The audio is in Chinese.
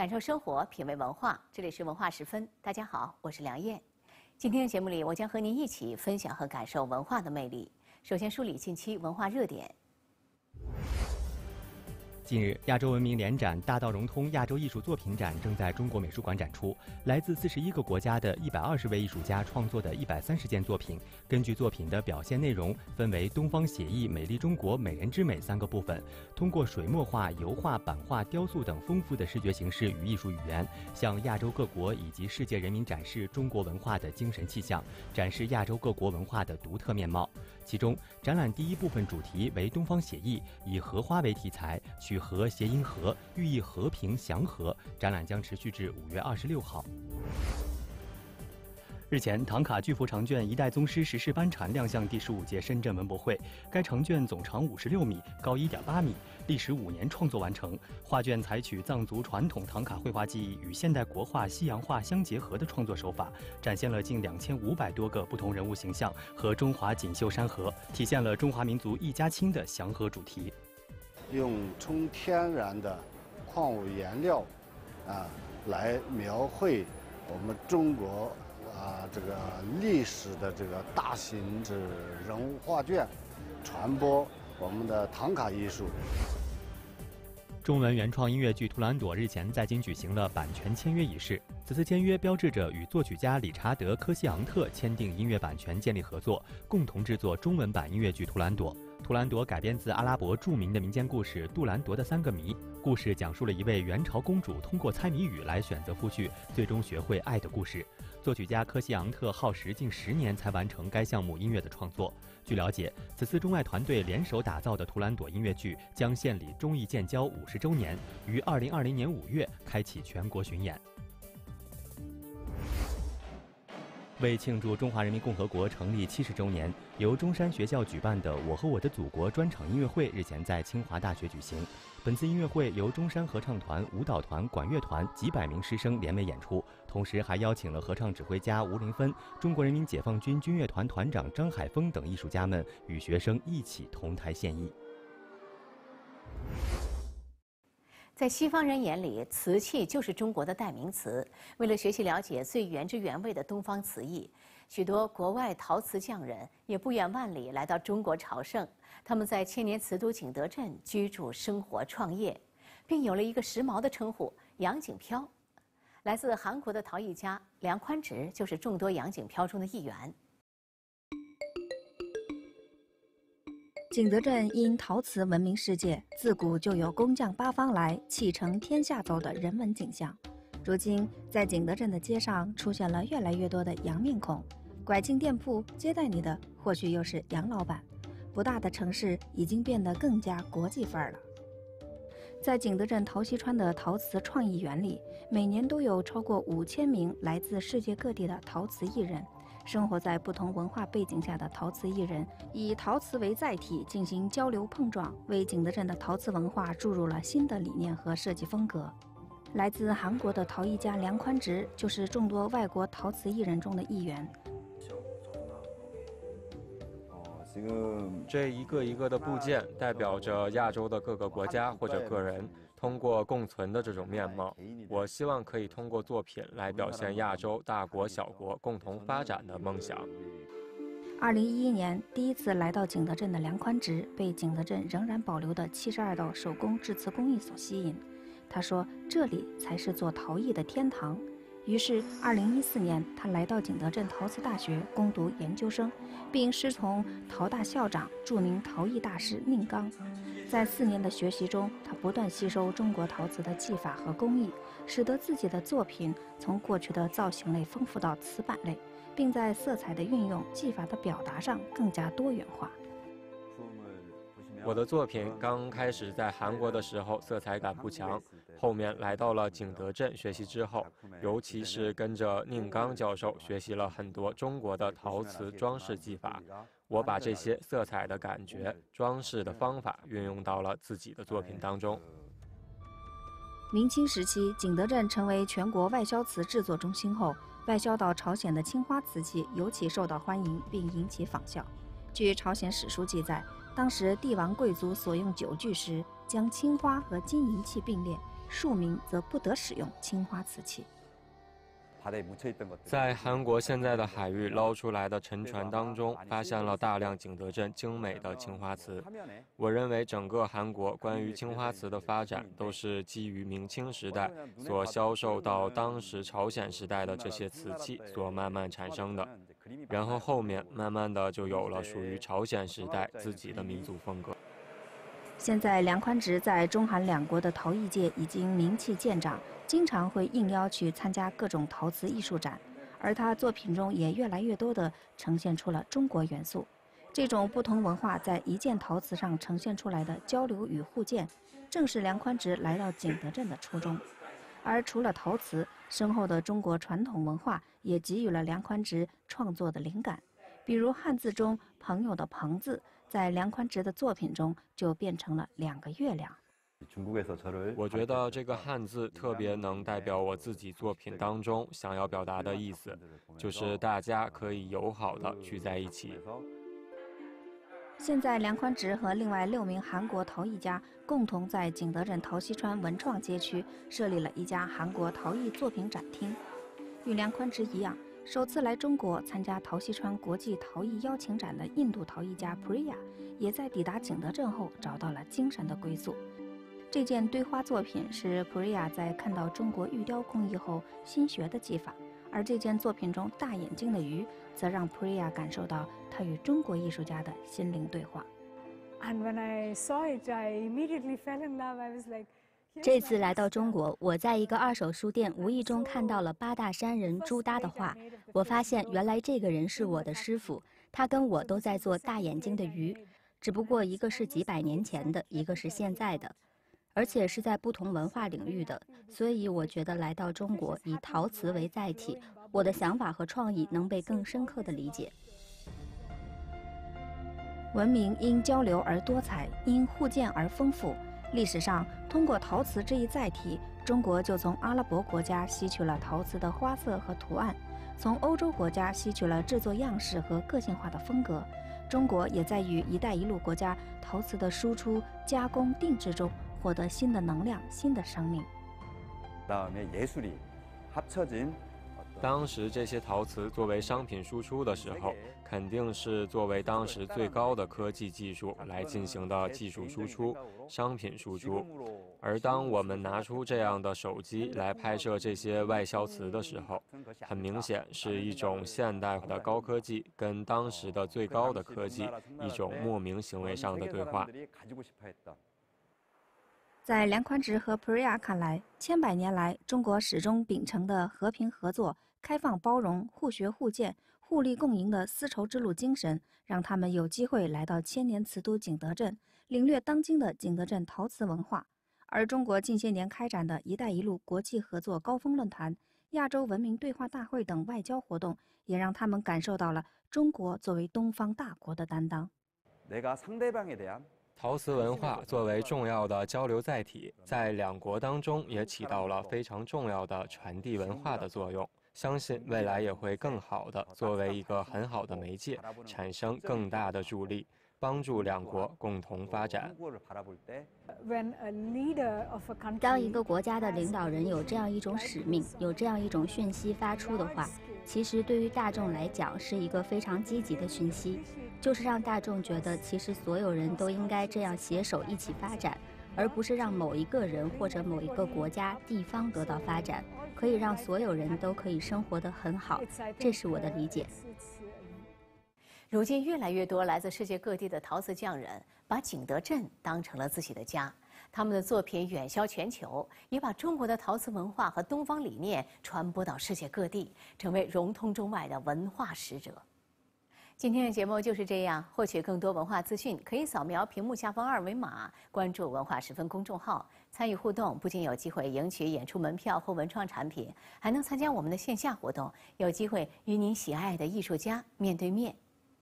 感受生活，品味文化。这里是文化十分，大家好，我是梁燕。今天的节目里，我将和您一起分享和感受文化的魅力。首先梳理近期文化热点。近日，亚洲文明联展大道融通亚洲艺术作品展正在中国美术馆展出，来自41个国家的120位艺术家创作的130件作品，根据作品的表现内容，分为东方写意、美丽中国、美人之美3个部分，通过水墨画、油画、版画、雕塑等丰富的视觉形式与艺术语言，向亚洲各国以及世界人民展示中国文化的精神气象，展示亚洲各国文化的独特面貌。其中，展览第一部分主题为东方写意，以荷花为题材，取和谐音和，寓意和平祥和。展览将持续至5月26号。日前，唐卡巨幅长卷《一代宗师石室班禅》亮相第15届深圳文博会。该长卷总长56米，高1.8米，历时5年创作完成。画卷采取藏族传统唐卡绘画技艺与现代国画、西洋画相结合的创作手法，展现了近2500多个不同人物形象和中华锦绣山河，体现了中华民族一家亲的祥和主题。用纯天然的矿物原料，来描绘我们中国这个历史的这个大型之人物画卷，传播我们的唐卡艺术。中文原创音乐剧《图兰朵》日前在京举行了版权签约仪式。此次签约标志着与作曲家理查德·科西昂特签订音乐版权，建立合作，共同制作中文版音乐剧《图兰朵》。《图兰朵》改编自阿拉伯著名的民间故事《杜兰朵的3个谜》。故事讲述了一位元朝公主通过猜谜语来选择夫婿，最终学会爱的故事。作曲家科西昂特耗时近10年才完成该项目音乐的创作。据了解，此次中外团队联手打造的《图兰朵》音乐剧将献礼中意建交50周年，于2020年5月开启全国巡演。为庆祝中华人民共和国成立70周年，由中山学校举办的《我和我的祖国》专场音乐会日前在清华大学举行。本次音乐会由中山合唱团、舞蹈团、管乐团几百名师生联袂演出，同时还邀请了合唱指挥家吴林芬、中国人民解放军军乐团团长张海峰等艺术家们与学生一起同台献艺。在西方人眼里，瓷器就是中国的代名词。为了学习了解最原汁原味的东方瓷艺，许多国外陶瓷匠人也不远万里来到中国朝圣。他们在千年瓷都景德镇居住、生活、创业，并有了一个时髦的称呼——洋景漂。来自韩国的陶艺家梁宽植就是众多洋景漂中的一员。景德镇因陶瓷闻名世界，自古就有工匠八方来，气承天下走的人文景象。如今，在景德镇的街上出现了越来越多的洋面孔，拐进店铺接待你的或许又是洋老板。不大的城市已经变得更加国际范儿了。在景德镇陶溪川的陶瓷创意园里，每年都有超过5000名来自世界各地的陶瓷艺人。生活在不同文化背景下的陶瓷艺人，以陶瓷为载体进行交流碰撞，为景德镇的陶瓷文化注入了新的理念和设计风格。来自韩国的陶艺家梁宽植就是众多外国陶瓷艺人中的一员。这一个的部件代表着亚洲的各个国家或者个人通过共存的这种面貌。我希望可以通过作品来表现亚洲大国小国共同发展的梦想。2011年，第一次来到景德镇的梁宽植被景德镇仍然保留的72道手工制瓷工艺所吸引。他说：“这里才是做陶艺的天堂。”于是，2014年，他来到景德镇陶瓷大学攻读研究生，并师从陶大校长、著名陶艺大师宁刚。在4年的学习中，他不断吸收中国陶瓷的技法和工艺，使得自己的作品从过去的造型类丰富到瓷板类，并在色彩的运用、技法的表达上更加多元化。我的作品刚开始在韩国的时候色彩感不强，后面来到了景德镇学习之后，尤其是跟着宁刚教授学习了很多中国的陶瓷装饰技法，我把这些色彩的感觉、装饰的方法运用到了自己的作品当中。明清时期，景德镇成为全国外销瓷制作中心后，外销到朝鲜的青花瓷器尤其受到欢迎，并引起仿效。据朝鲜史书记载，当时帝王贵族所用酒具时，将青花和金银器并列，庶民则不得使用青花瓷器。在韩国现在的海域捞出来的沉船当中，发现了大量景德镇精美的青花瓷。我认为整个韩国关于青花瓷的发展，都是基于明清时代所销售到当时朝鲜时代的这些瓷器所慢慢产生的，然后后面慢慢的就有了属于朝鲜时代自己的民族风格。现在梁宽植在中韩两国的陶艺界已经名气渐长。 经常会应邀去参加各种陶瓷艺术展，而他作品中也越来越多地呈现出了中国元素。这种不同文化在一件陶瓷上呈现出来的交流与互鉴，正是梁宽植来到景德镇的初衷。而除了陶瓷，深厚的中国传统文化也给予了梁宽植创作的灵感。比如汉字中“朋友”的"朋"字，在梁宽植的作品中就变成了2个月亮。 我觉得这个汉字特别能代表我自己作品当中想要表达的意思，就是大家可以友好的聚在一起。现在，梁宽植和另外6名韩国陶艺家共同在景德镇陶溪川文创街区设立了一家韩国陶艺作品展厅。与梁宽植一样，首次来中国参加陶溪川国际陶艺邀请展的印度陶艺家 Priya， 也在抵达景德镇后找到了精神的归宿。 这件堆花作品是 Priya 在看到中国玉雕工艺后新学的技法，而这件作品中大眼睛的鱼，则让 Priya 感受到她与中国艺术家的心灵对话。这次来到中国，我在一个2手书店无意中看到了8大山人朱耷的画，我发现原来这个人是我的师傅，他跟我都在做大眼睛的鱼，只不过一个是几百年前的，一个是现在的。 而且是在不同文化领域的，所以我觉得来到中国，以陶瓷为载体，我的想法和创意能被更深刻地理解。文明因交流而多彩，因互鉴而丰富。历史上，通过陶瓷这一载体，中国就从阿拉伯国家吸取了陶瓷的花色和图案，从欧洲国家吸取了制作样式和个性化的风格。 中国也在与“一带一路”国家陶瓷的输出、加工、定制中获得新的能量、新的生命。当时这些陶瓷作为商品输出的时候，肯定是作为当时最高的科技技术来进行的技术输出、商品输出。而当我们拿出这样的手机来拍摄这些外销瓷的时候，很明显是一种现代化的高科技跟当时的最高的科技一种莫名行为上的对话。 在梁宽植和 Priya 看来，千百年来，中国始终秉承的和平合作、开放包容、互学互鉴、互利共赢的丝绸之路精神，让他们有机会来到千年瓷都景德镇，领略当今的景德镇陶瓷文化。而中国近些年开展的“一带一路”国际合作高峰论坛、亚洲文明对话大会等外交活动，也让他们感受到了中国作为东方大国的担当。 陶瓷文化作为重要的交流载体，在两国当中也起到了非常重要的传递文化的作用。相信未来也会更好的作为一个很好的媒介，产生更大的助力，帮助两国共同发展。当一个国家的领导人有这样一种使命，有这样一种讯息发出的话，其实对于大众来讲是一个非常积极的讯息。 就是让大众觉得，其实所有人都应该这样携手一起发展，而不是让某一个人或者某一个国家、地方得到发展，可以让所有人都可以生活得很好。这是我的理解。如今，越来越多来自世界各地的陶瓷匠人把景德镇当成了自己的家，他们的作品远销全球，也把中国的陶瓷文化和东方理念传播到世界各地，成为融通中外的文化使者。 今天的节目就是这样。获取更多文化资讯，可以扫描屏幕下方2维码，关注“文化十分”公众号，参与互动。不仅有机会赢取演出门票或文创产品，还能参加我们的线下活动，有机会与您喜爱的艺术家面对面